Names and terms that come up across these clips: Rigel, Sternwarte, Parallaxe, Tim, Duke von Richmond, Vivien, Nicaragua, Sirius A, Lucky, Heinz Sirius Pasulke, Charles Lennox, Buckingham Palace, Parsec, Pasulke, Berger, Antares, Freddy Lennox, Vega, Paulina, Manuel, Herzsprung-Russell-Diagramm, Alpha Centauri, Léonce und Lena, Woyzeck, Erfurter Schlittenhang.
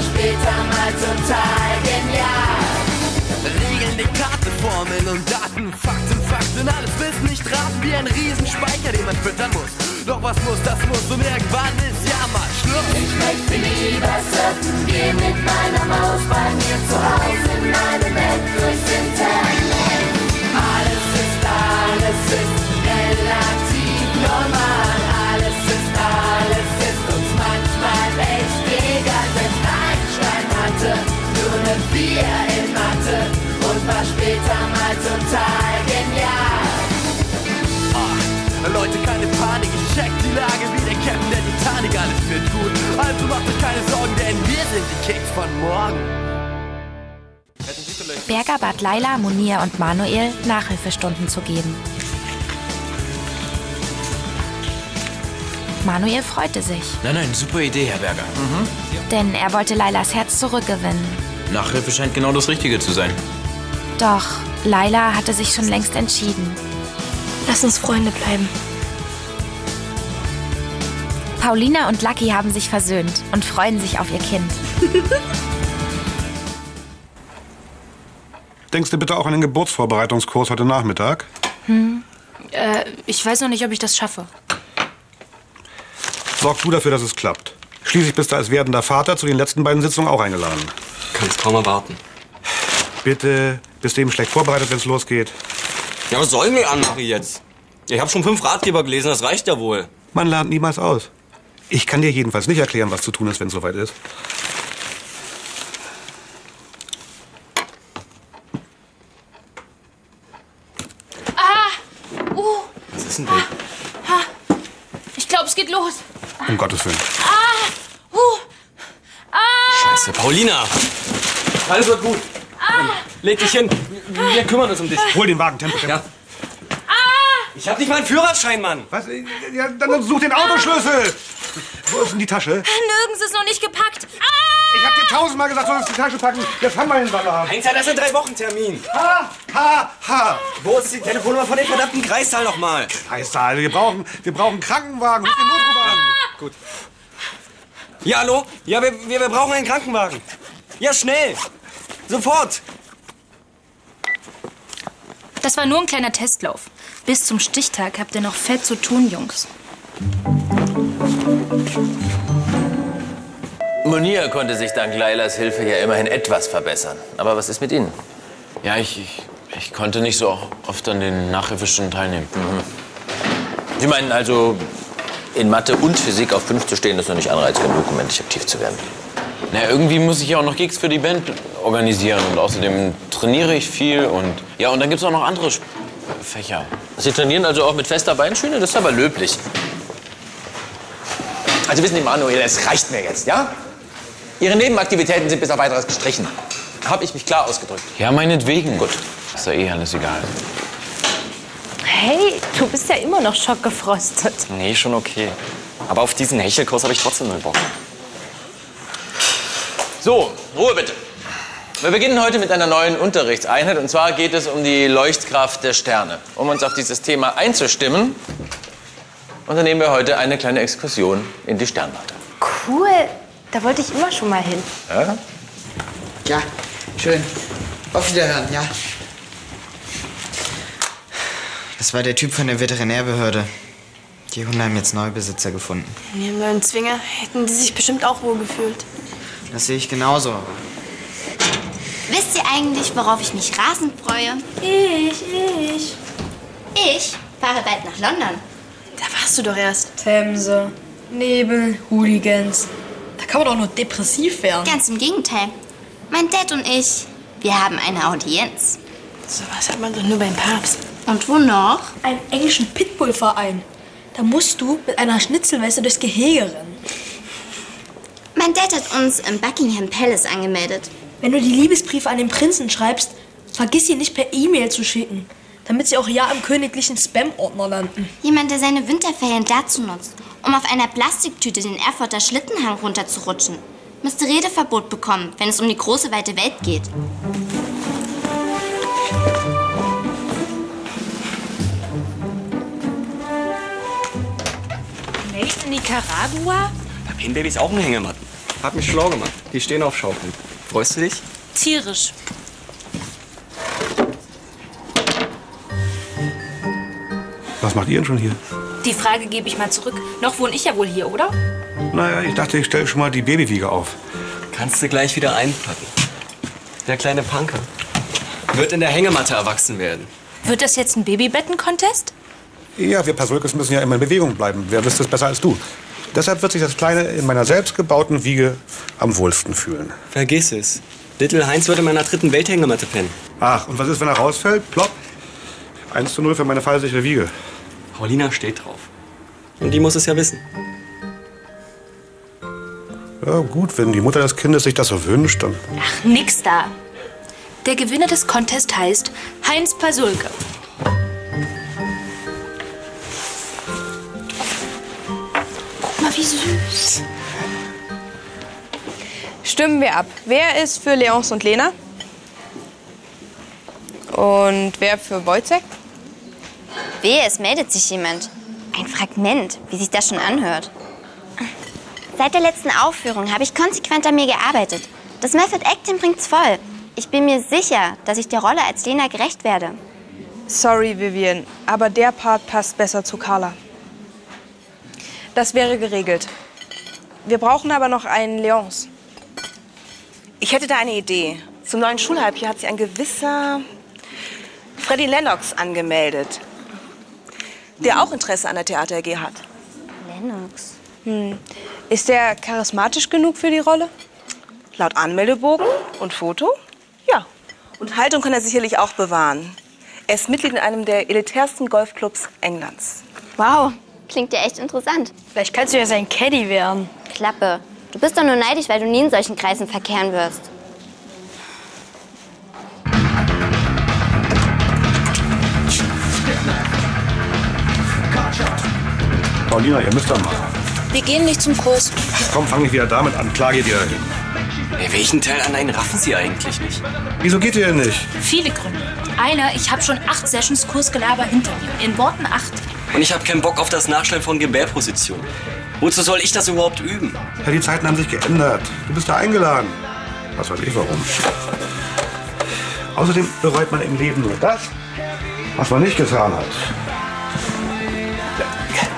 war später mal total genial. Regeln, Diktate, Formeln und Daten, Fakten, alles Wissen nicht raten, wie ein Riesenspeicher, den man füttern muss. Doch was muss, das muss, und irgendwann ist ja mal Schluss. Ich möchte lieber surfen gehen mit meiner Maus bei mir zu Hause in meine Welt durchs Internet. Alles ist relativ normal, alles ist uns manchmal echt egal, denn Einstein hatte nur eine 4 in Mathe und war später mal total genial. Ach, Leute, keine Panik, ich check die Lage wie der Captain der Titanic, alles wird gut, also macht euch keine Sorgen, denn wir sind die Kings von morgen. Berger bat Laila, Munir und Manuel, Nachhilfestunden zu geben. Manuel freute sich. Nein, super Idee, Herr Berger. Denn er wollte Lailas Herz zurückgewinnen. Nachhilfe scheint genau das Richtige zu sein. Doch Laila hatte sich schon längst entschieden. Lass uns Freunde bleiben. Paulina und Lucky haben sich versöhnt und freuen sich auf ihr Kind. Denkst du bitte auch an den Geburtsvorbereitungskurs heute Nachmittag? Ich weiß noch nicht, ob ich das schaffe. Sorg du dafür, dass es klappt. Schließlich bist du als werdender Vater zu den letzten beiden Sitzungen auch eingeladen. Kannst kaum erwarten. Bitte, bist du eben schlecht vorbereitet, wenn es losgeht? Ja, was soll mir anmachen jetzt? Ich habe schon 5 Ratgeber gelesen, das reicht ja wohl. Man lernt niemals aus. Ich kann dir jedenfalls nicht erklären, was zu tun ist, wenn es soweit ist. Ich glaube, es geht los. Um Gottes Willen. Scheiße, Paulina. Alles wird gut. Leg dich hin. Wir kümmern uns um dich. Hol den Wagen, Tempo. Ja. Ich hab nicht meinen Führerschein, Mann. Was? Ja, dann such den Autoschlüssel. Wo ist denn die Tasche? Nirgends, ist noch nicht gepackt. Ich hab dir 1000-mal gesagt, du sollst die Tasche packen. Jetzt haben wir den Wagen. Heinz, das ist ein 3-Wochen-Termin. Wo ist die Telefonnummer von dem verdammten Kreissaal nochmal? Kreissaal, wir brauchen einen Krankenwagen. Ruf den Notruf an. Gut. Ja, hallo? Ja, wir brauchen einen Krankenwagen. Ja, schnell. Sofort. Das war nur ein kleiner Testlauf. Bis zum Stichtag habt ihr noch fett zu tun, Jungs. Munir konnte sich dank Lailas Hilfe ja immerhin etwas verbessern. Aber was ist mit Ihnen? Ja, ich konnte nicht so oft an den Nachhilfestunden teilnehmen. Sie meinen also, in Mathe und Physik auf 5 zu stehen, ist noch nicht Anreiz genug, um endlich aktiv zu werden? Na, irgendwie muss ich ja auch noch Gigs für die Band organisieren. Und außerdem trainiere ich viel und... Ja, und dann gibt's auch noch andere Fächer. Sie trainieren also auch mit fester Beinschiene? Das ist aber löblich. Also wissen Sie, Manuel, es reicht mir jetzt, ja? Ihre Nebenaktivitäten sind bis auf weiteres gestrichen. Habe ich mich klar ausgedrückt? Ja, meinetwegen. Gut. Ist ja eh alles egal. Hey, du bist ja immer noch schockgefrostet. Nee, schon okay. Aber auf diesen Hechelkurs habe ich trotzdem null Bock. So, Ruhe bitte. Wir beginnen heute mit einer neuen Unterrichtseinheit. Und zwar geht es um die Leuchtkraft der Sterne. Um uns auf dieses Thema einzustimmen, unternehmen wir heute eine kleine Exkursion in die Sternwarte. Cool. Da wollte ich immer schon mal hin. Ja? Ja, schön. Auf Wiederhören, ja. Das war der Typ von der Veterinärbehörde. Die Hunde haben jetzt neue Besitzer gefunden. In ihrem neuen Zwinger hätten die sich bestimmt auch wohl gefühlt. Das sehe ich genauso. Wisst ihr eigentlich, worauf ich mich rasend freue? Ich fahre bald nach London. Da warst du doch erst. Themse, Nebel, Hooligans. Da kann man doch nur depressiv werden. Ganz im Gegenteil. Mein Dad und ich, wir haben eine Audienz. So was hat man doch nur beim Papst. Und wo noch? Einen englischen Pitbull-Verein. Da musst du mit einer Schnitzelweste durchs Gehege rennen. Mein Dad hat uns im Buckingham Palace angemeldet. Wenn du die Liebesbriefe an den Prinzen schreibst, vergiss sie nicht per E-Mail zu schicken, damit sie auch ja im königlichen Spam-Ordner landen. Jemand, der seine Winterferien dazu nutzt, um auf einer Plastiktüte den Erfurter Schlittenhang runterzurutschen, müsste Redeverbot bekommen, wenn es um die große, weite Welt geht. Nächste Nicaragua? Da Babys auch einen Hängematten. Hab mich schlau gemacht. Die stehen auf Schaukeln. Freust du dich? Tierisch. Was macht ihr denn schon hier? Die Frage gebe ich mal zurück. Noch wohne ich ja wohl hier, oder? Naja, ich dachte, ich stelle schon mal die Babywiege auf. Kannst du gleich wieder einpacken. Der kleine Punker wird in der Hängematte erwachsen werden. Wird das jetzt ein Babybetten-Contest? Ja, wir Pasulkes müssen ja immer in Bewegung bleiben. Wer wüsste es besser als du? Deshalb wird sich das Kleine in meiner selbstgebauten Wiege am wohlsten fühlen. Vergiss es. Little Heinz wird in meiner 3. Welthängematte pennen. Ach, und was ist, wenn er rausfällt? Plopp. 1:0 für meine fallsichere Wiege. Paulina steht drauf. Und die muss es ja wissen. Ja, gut, wenn die Mutter des Kindes sich das so wünscht, dann... Ach, nix da. Der Gewinner des Contests heißt Heinz Pasulke. Guck mal, wie süß. Stimmen wir ab. Wer ist für Léonce und Lena? Und wer für Woyzeck? Wehe, es meldet sich jemand. Ein Fragment, wie sich das schon anhört. Seit der letzten Aufführung habe ich konsequent an mir gearbeitet. Das Method Acting bringt's voll. Ich bin mir sicher, dass ich der Rolle als Lena gerecht werde. Sorry, Vivien, aber der Part passt besser zu Carla. Das wäre geregelt. Wir brauchen aber noch einen Léonce. Ich hätte da eine Idee. Zum neuen Schulhalbjahr hat sich ein gewisser Freddy Lennox angemeldet, der auch Interesse an der Theater AG hat. Lennox? Hm. Ist der charismatisch genug für die Rolle? Laut Anmeldebogen und Foto? Ja. Und Haltung kann er sicherlich auch bewahren. Er ist Mitglied in einem der elitärsten Golfclubs Englands. Wow, klingt ja echt interessant. Vielleicht kannst du ja sein Caddy werden. Klappe. Du bist doch nur neidisch, weil du nie in solchen Kreisen verkehren wirst. Paulina, ihr müsst doch mal. Wir gehen nicht zum Prost. Komm, fang nicht wieder damit an. Klar geht ihr dahin. Hey, welchen Teil an einen raffen Sie eigentlich nicht? Wieso geht ihr denn nicht? Viele Gründe. Einer, ich habe schon 8 Sessions Kursgelaber hinter mir. In Worten 8. Und ich habe keinen Bock auf das Nachstellen von Gebärpositionen. Wozu soll ich das überhaupt üben? Ja, die Zeiten haben sich geändert. Du bist da eingeladen. Was weiß ich warum. Außerdem bereut man im Leben nur das, was man nicht getan hat.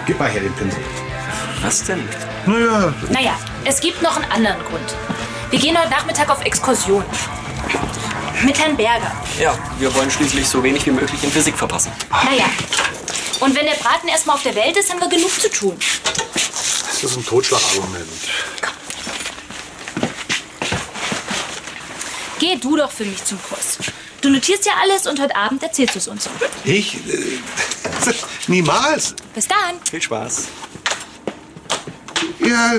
Gib mal her den Pinsel. Was denn? Naja, es gibt noch einen anderen Grund. Wir gehen heute Nachmittag auf Exkursion. Mit Herrn Berger. Ja, wir wollen schließlich so wenig wie möglich in Physik verpassen. Naja, und wenn der Braten erstmal auf der Welt ist, haben wir genug zu tun. Das ist ein Totschlagargument. Komm. Geh du doch für mich zum Kurs. Du notierst ja alles und heute Abend erzählst du es uns. Ich? Niemals. Bis dann. Viel Spaß. Ja.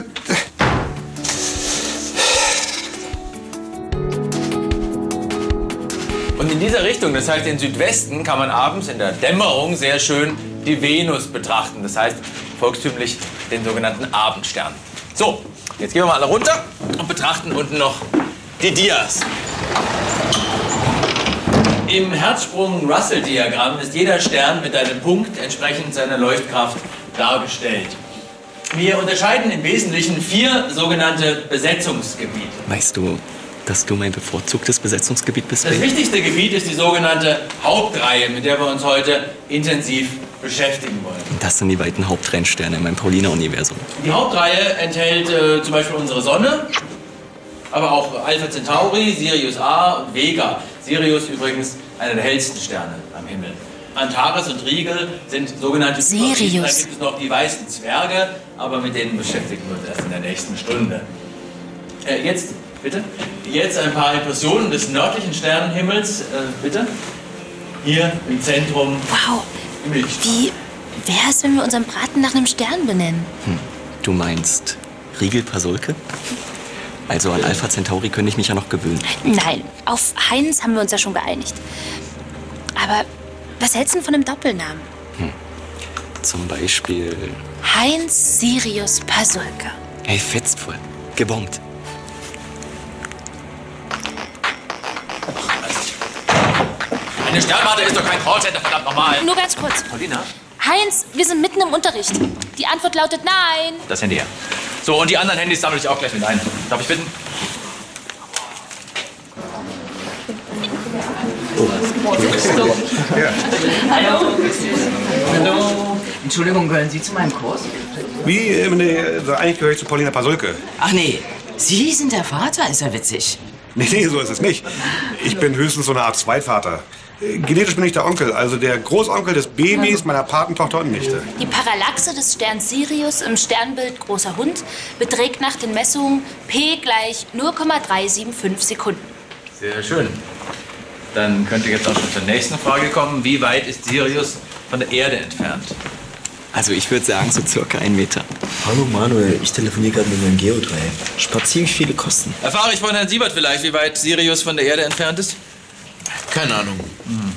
Und in dieser Richtung, das heißt in Südwesten, kann man abends in der Dämmerung sehr schön die Venus betrachten. Das heißt volkstümlich den sogenannten Abendstern. So, jetzt gehen wir mal alle runter und betrachten unten noch die Dias. Im Herzsprung-Russell-Diagramm ist jeder Stern mit einem Punkt entsprechend seiner Leuchtkraft dargestellt. Wir unterscheiden im Wesentlichen 4 sogenannte Besetzungsgebiete. Weißt du, dass du mein bevorzugtes Besetzungsgebiet bist? Das wichtigste Gebiet ist die sogenannte Hauptreihe, mit der wir uns heute intensiv beschäftigen wollen. Das sind die beiden Haupttrennsterne in meinem Paulina-Universum. Die Hauptreihe enthält zum Beispiel unsere Sonne, aber auch Alpha Centauri, Sirius A und Vega. Sirius übrigens einer der hellsten Sterne am Himmel. Antares und Rigel sind sogenannte Sirius. Da gibt es noch die weißen Zwerge, aber mit denen beschäftigen wir uns erst in der nächsten Stunde. Jetzt, bitte. Jetzt ein paar Impressionen des nördlichen Sternenhimmels, bitte. Hier im Zentrum. Wow. Wie wäre es, wenn wir unseren Braten nach einem Stern benennen? Hm. Du meinst Rigel-Pasulke? Also an Alpha Centauri könnte ich mich ja noch gewöhnen. Nein, auf Heinz haben wir uns ja schon geeinigt. Aber was hältst du denn von einem Doppelnamen? Hm. Zum Beispiel... Heinz Sirius Pasulke. Hey, fetzt voll. Gebongt. Eine Sternwarte ist doch kein Callcenter, verdammt nochmal. Nur ganz kurz. Paulina? Heinz, wir sind mitten im Unterricht. Die Antwort lautet nein. Das Handy her. So, und die anderen Handys sammle ich auch gleich mit ein. Darf ich bitten? So. Ja. Hallo. Hallo. Entschuldigung, gehören Sie zu meinem Kurs? Wie? Nee, eigentlich gehöre ich zu Paulina Pasulke. Ach nee, Sie sind der Vater, ist ja witzig. Nee, nee, so ist es nicht. Ich bin höchstens so eine Art Zweitvater. Genetisch bin ich der Onkel, also der Großonkel des Babys, meiner Patentochter und Nichte. Die Parallaxe des Sterns Sirius im Sternbild Großer Hund beträgt nach den Messungen P gleich 0,375 Sekunden. Sehr schön. Dann könnte jetzt auch schon zur nächsten Frage kommen. Wie weit ist Sirius von der Erde entfernt? Also ich würde sagen, so circa 1 Meter. Hallo Manuel, ich telefoniere gerade mit meinem Geodreieck. Spart ziemlich viele Kosten. Erfahre ich von Herrn Siebert vielleicht, wie weit Sirius von der Erde entfernt ist? Keine Ahnung. Hm.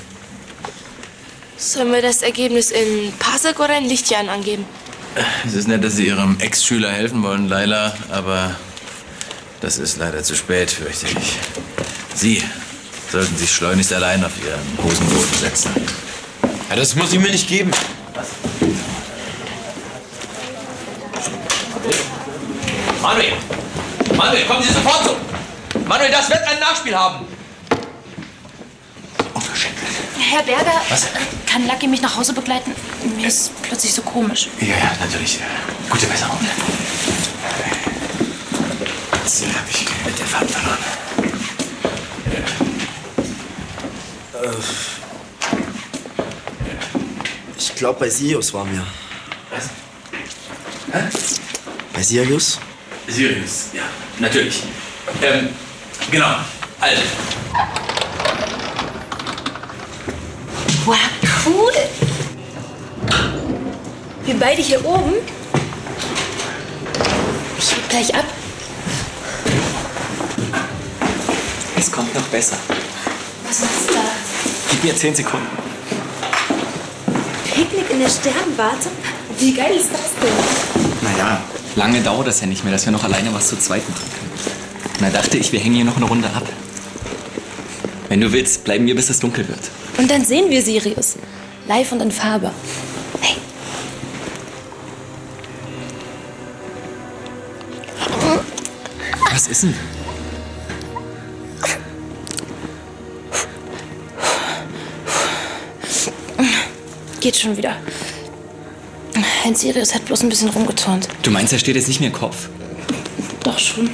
Sollen wir das Ergebnis in Parsec oder in Lichtjahren angeben? Es ist nett, dass Sie Ihrem Ex-Schüler helfen wollen, Laila, aber das ist leider zu spät, fürchte ich. Sie sollten sich schleunigst allein auf Ihren Hosenboden setzen. Ja, das muss ich mir nicht geben. Was? Manuel! Manuel, kommen Sie sofort zu! Manuel, das wird ein Nachspiel haben! Unverschämt. Herr Berger, was? Kann Lucky mich nach Hause begleiten? Mir ist plötzlich so komisch. Ja, ja, natürlich. Gute Besserung. Das Ziel habe ich mit der Fahrt verloren. Ich glaube, bei Sirius waren wir. Was? Hä? Bei Sirius? Sirius, ja, natürlich. Genau. Also. Wow, cool! Wir beide hier oben? Ich hab gleich ab. Es kommt noch besser. Was ist da? Gib mir 10 Sekunden. Picknick in der Sternwarte? Wie geil ist das denn? Naja, lange dauert das ja nicht mehr, dass wir noch alleine was zu zweit machen können. Na, dachte ich, wir hängen hier noch eine Runde ab. Wenn du willst, bleiben wir, bis es dunkel wird. Und dann sehen wir Sirius. Live und in Farbe. Hey. Was ist denn? Geht schon wieder. Heinz Sirius hat bloß ein bisschen rumgeturnt. Du meinst, er steht jetzt nicht mehr Kopf? Doch schon.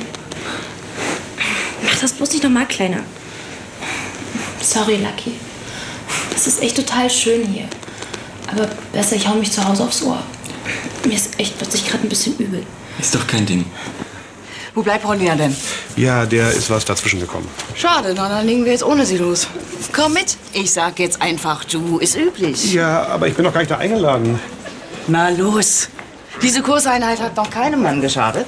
Mach das bloß nicht nochmal kleiner. Sorry, Lucky. Das ist echt total schön hier. Aber besser, ich hau mich zu Hause aufs Ohr. Mir ist echt plötzlich gerade ein bisschen übel. Ist doch kein Ding. Wo bleibt Paulina denn? Ja, der ist was dazwischen gekommen. Schade, na, dann legen wir jetzt ohne sie los. Komm mit. Ich sag jetzt einfach, du, ist üblich. Ja, aber ich bin doch gar nicht da eingeladen. Na los. Diese Kurseinheit hat noch keinem Mann geschadet.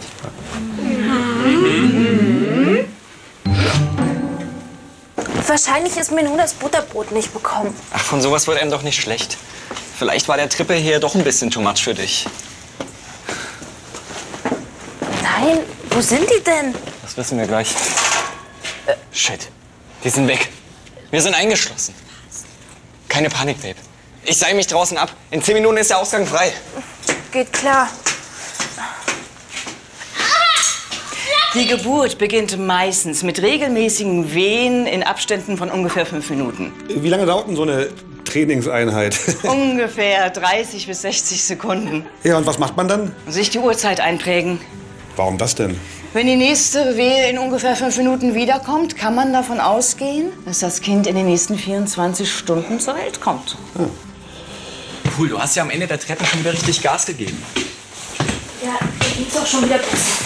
Wahrscheinlich ist mir nur das Butterbrot nicht bekommen. Ach, von sowas wird einem doch nicht schlecht. Vielleicht war der Trippe hier doch ein bisschen too much für dich. Nein, wo sind die denn? Das wissen wir gleich. Shit, die sind weg. Wir sind eingeschlossen. Keine Panik, Babe. Ich seil mich draußen ab. In 10 Minuten ist der Ausgang frei. Geht klar. Die Geburt beginnt meistens mit regelmäßigen Wehen in Abständen von ungefähr 5 Minuten. Wie lange dauert denn so eine Trainingseinheit? Ungefähr 30 bis 60 Sekunden. Ja, und was macht man dann? Sich die Uhrzeit einprägen. Warum das denn? Wenn die nächste Wehe in ungefähr 5 Minuten wiederkommt, kann man davon ausgehen, dass das Kind in den nächsten 24 Stunden zur Welt kommt. Ja. Cool, du hast ja am Ende der Treppe schon wieder richtig Gas gegeben. Ja, da geht's auch schon wieder besser.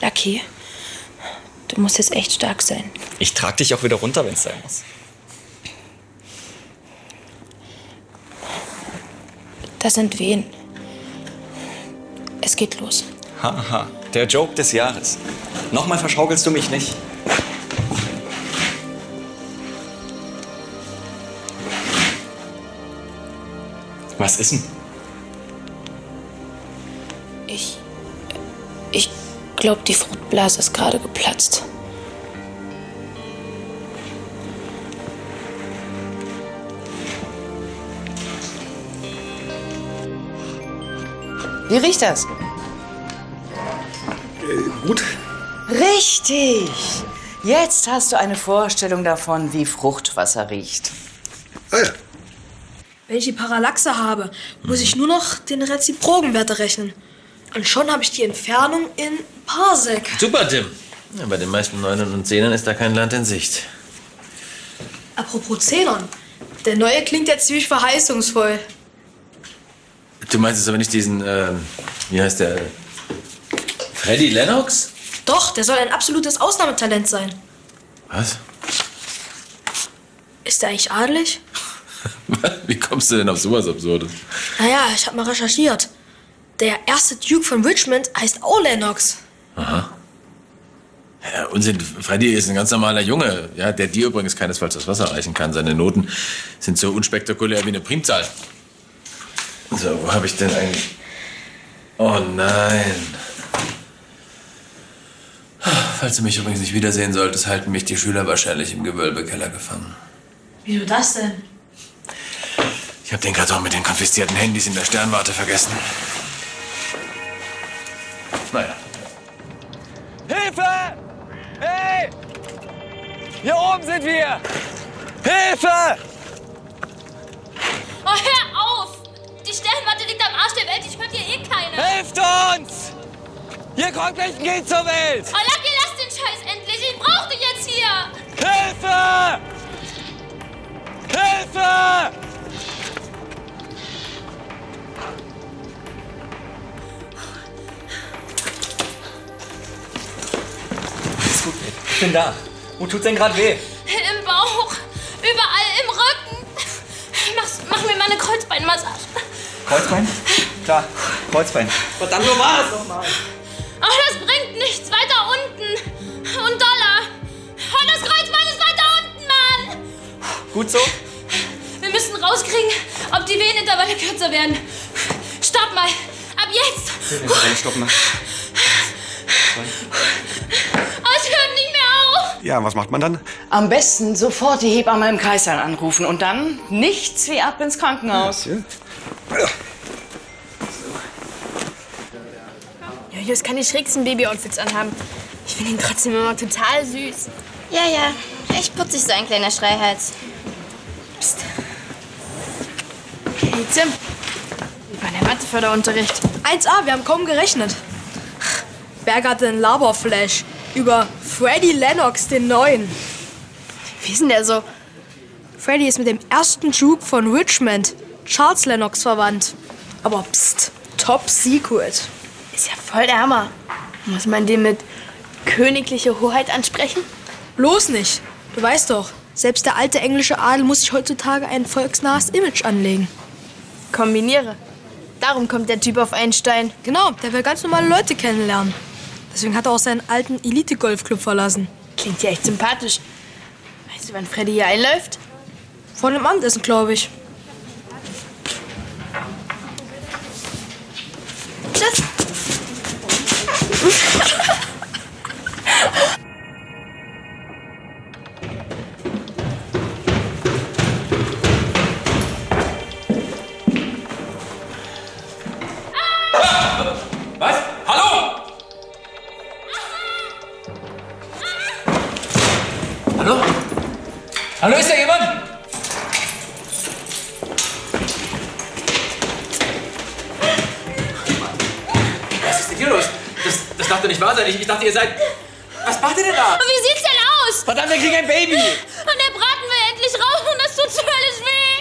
Lucky, du musst jetzt echt stark sein. Ich trag dich auch wieder runter, wenn es sein muss. Das sind Wehen. Es geht los. Haha, ha. Der Joke des Jahres. Nochmal verschaukelst du mich nicht. Was ist denn? Ich glaube, die Fruchtblase ist gerade geplatzt. Wie riecht das? Gut. Richtig. Jetzt hast du eine Vorstellung davon, wie Fruchtwasser riecht. Ah ja. Wenn ich die Parallaxe habe, muss ich nur noch den Reziprokenwert errechnen. Und schon habe ich die Entfernung in Parsec. Super, Tim. Ja, bei den meisten Neunern und Zehnern ist da kein Land in Sicht. Apropos Zehnern. Der neue klingt ja ziemlich verheißungsvoll. Du meinst jetzt aber nicht diesen, wie heißt der? Freddy Lennox? Doch, der soll ein absolutes Ausnahmetalent sein. Was? Ist der eigentlich adelig? Wie kommst du denn auf sowas Absurdes? Naja, ich hab mal recherchiert. Der erste Duke von Richmond heißt auch Lennox. Aha. Ja, Unsinn, Freddy ist ein ganz normaler Junge, ja, der dir übrigens keinesfalls das Wasser reichen kann. Seine Noten sind so unspektakulär wie eine Primzahl. So, wo habe ich denn eigentlich... Oh nein. Falls du mich übrigens nicht wiedersehen solltest, halten mich die Schüler wahrscheinlich im Gewölbekeller gefangen. Wieso das denn? Ich habe den Karton mit den konfiszierten Handys in der Sternwarte vergessen. Naja. Hilfe! Hey! Hier oben sind wir! Hilfe! Oh, hör auf! Die Sternwarte liegt am Arsch der Welt, ich hört hier eh keine. Helft uns! Hier kommt gleich ein Kind zur Welt! Oh, Lucky, lass den Scheiß endlich! Ich brauch dich jetzt hier! Hilfe! Hilfe! Alles gut, ich bin da. Wo tut's denn gerade weh? Im Bauch, überall, im Rücken. Mach mir mal eine Kreuzbeinmassage. Kreuzbein? Klar, Kreuzbein. Verdammt, nochmal! Oh, das bringt nichts. Weiter unten. Und Dollar. Oh, das Kreuzbein ist weiter unten, Mann. Gut so? Wir müssen rauskriegen, ob die Venenintervalle kürzer werden. Stopp mal. Ab jetzt. Stopp mal. Oh, ich höre nicht mehr auf. Ja, was macht man dann? Am besten sofort die Hebamme im Kaiser anrufen. Und dann nichts wie ab ins Krankenhaus. Ja, ja. Julius kann die schrägsten Baby-Outfits anhaben. Ich finde ihn trotzdem immer total süß. Ja, ja. Echt putzig, so ein kleiner Schreihals. Psst. Hey, Tim. Wie war der Matheförderunterricht? 1A, wir haben kaum gerechnet. Berger hatte einen Laberflash über Freddy Lennox, den Neuen. Wie ist denn der so? Freddy ist mit dem ersten Duke von Richmond, Charles Lennox, verwandt. Aber pst, top secret. Ist ja voll der Hammer. Muss man den mit königliche Hoheit ansprechen? Bloß nicht. Du weißt doch, selbst der alte englische Adel muss sich heutzutage ein volksnahes Image anlegen. Kombiniere. Darum kommt der Typ auf einen Stein. Genau, der will ganz normale Leute kennenlernen. Deswegen hat er auch seinen alten Elite-Golfclub verlassen. Klingt ja echt sympathisch. Weißt du, wann Freddy hier einläuft? Vor dem Abendessen, glaube ich. Tschüss. Was? Hallo? Hallo? Hallo, ist da jemand? Was ist denn hier los? Das darf doch nicht wahr sein. Ich dachte, ihr seid... Was macht ihr denn da? Und wie sieht's denn aus? Verdammt, wir kriegen ein Baby! Und der Braten will endlich raus und das tut völlig weh!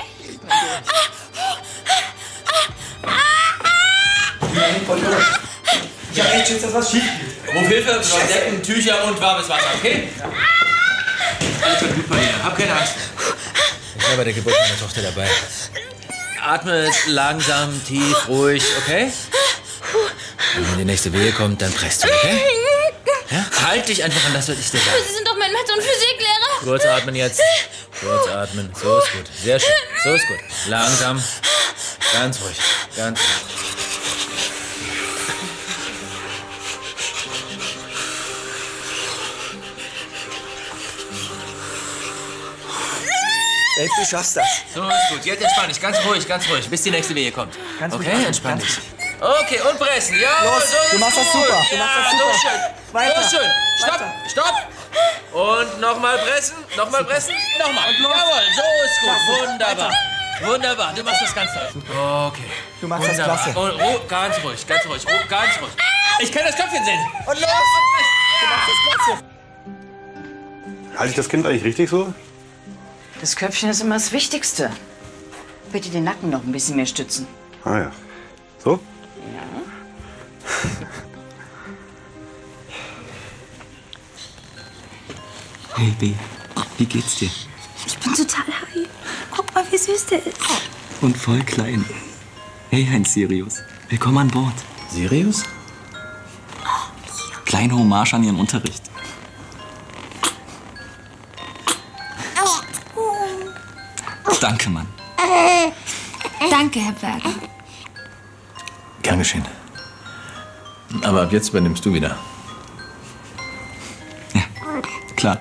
Ich hab echt Schiss, dass was schief geht. Ruf Hilfe, Decken, Tücher und warmes Wasser, okay? Ja. Alles wird gut bei dir. Hab keine Angst. Ich war bei der Geburt meiner Tochter dabei. Atme langsam, tief, ruhig, okay? Und wenn die nächste Wehe kommt, dann presst du, okay? Ja? Halt dich einfach an das, was ich dir sage. Sie sind doch mein Mathe- und Physiklehrer. Kurz atmen jetzt. Kurz atmen. So ist gut. Sehr schön. So ist gut. Langsam. Ganz ruhig. Ganz ruhig. Ey, du schaffst das. So ist gut. Jetzt entspann dich. Ganz ruhig, ganz ruhig. Bis die nächste Wehe kommt. Okay? Entspann dich. Okay, und pressen. Ja, los, so du machst gut. Das super. Du machst das super. So schön. Weiter. So schön. Stopp, weiter. Stopp. Und nochmal pressen. Nochmal pressen. Nochmal. Und los. Jawohl, so ist gut. Klasse. Wunderbar. Weiter. Wunderbar. Du machst das ganz toll. Super. Okay. Du machst wunderbar. Das klasse. Und, oh, ganz ruhig, ganz ruhig. Oh, ganz ruhig. Ich kann das Köpfchen sehen. Und los. Ja. Du machst das klasse. Halte ich das Kind eigentlich richtig so? Das Köpfchen ist immer das Wichtigste. Bitte den Nacken noch ein bisschen mehr stützen. Ah ja. So? Ja. Hey, B. Wie geht's dir? Ich bin total high. Guck mal, wie süß der ist. Und voll klein. Hey, ein Sirius. Willkommen an Bord. Sirius? Kleine Hommage an ihren Unterricht. Danke, Mann. Danke, Herr Berger. Gern geschehen. Aber ab jetzt übernimmst du wieder. Ja, klar.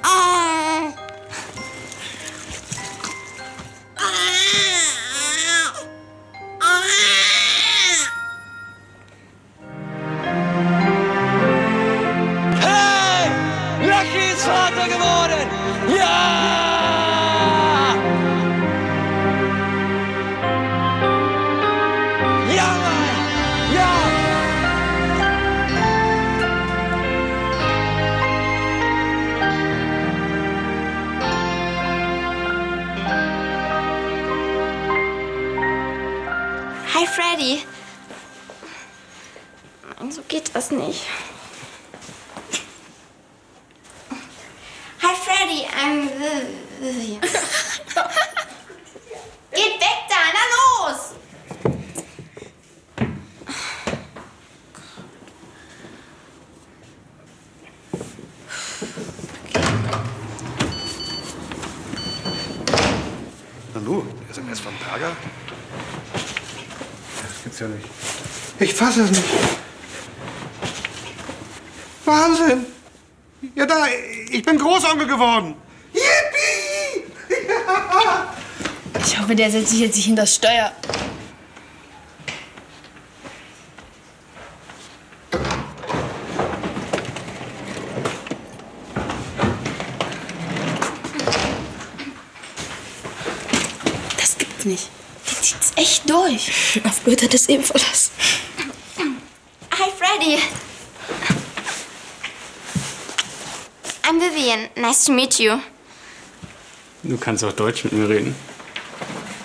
Hey! Lucky ist Vater geworden! Ja! Freddy, so geht das nicht. Hi Freddy, I'm Vivien. Geht weg da, na los! Hallo, SMS von Berger? Ja nicht. Ich fasse es nicht. Wahnsinn! Ja da, ich bin Großonkel geworden. Yippie! Ja. Ich hoffe, der setzt sich jetzt nicht hinter das Steuer. Das gibt's nicht. Die zieht's echt durch. Auf Blöd hat es eben verlassen. Hi, Freddy. I'm Vivien. Nice to meet you. Du kannst auch Deutsch mit mir reden.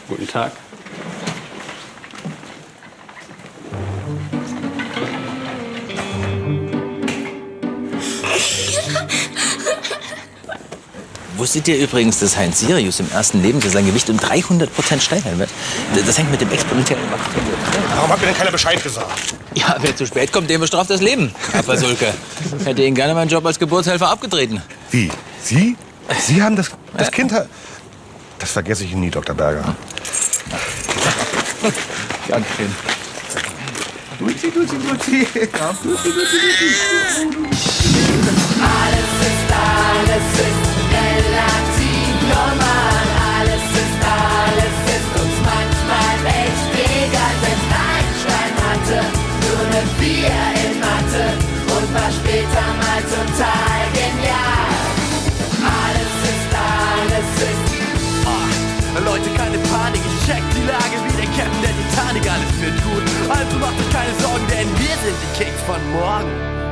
Guten Tag. Wusstet ihr übrigens, dass Heinz Sirius im ersten Lebensjahr sein Gewicht um 300% steigern wird? Das hängt mit dem exponentiellen Wachstum. Warum hat mir denn keiner Bescheid gesagt? Ja, wer zu spät kommt, dem bestraft das Leben, Herr Pasulke. Hätte Ihnen gerne meinen Job als Geburtshelfer abgetreten. Wie? Sie? Sie haben das Kind... Das vergesse ich Ihnen nie, Dr. Berger. Danke schön. Duzi, duzi, duzi. Ja. Duzi, duzi, duzi. Relativ normal, alles ist uns manchmal echt egal, denn Einstein hatte nur eine 4 in Mathe und war später mal total genial. Alles ist... Oh, Leute, keine Panik, ich check die Lage wie der Captain der Titanic, alles wird gut, also macht euch keine Sorgen, denn wir sind die Kings von morgen.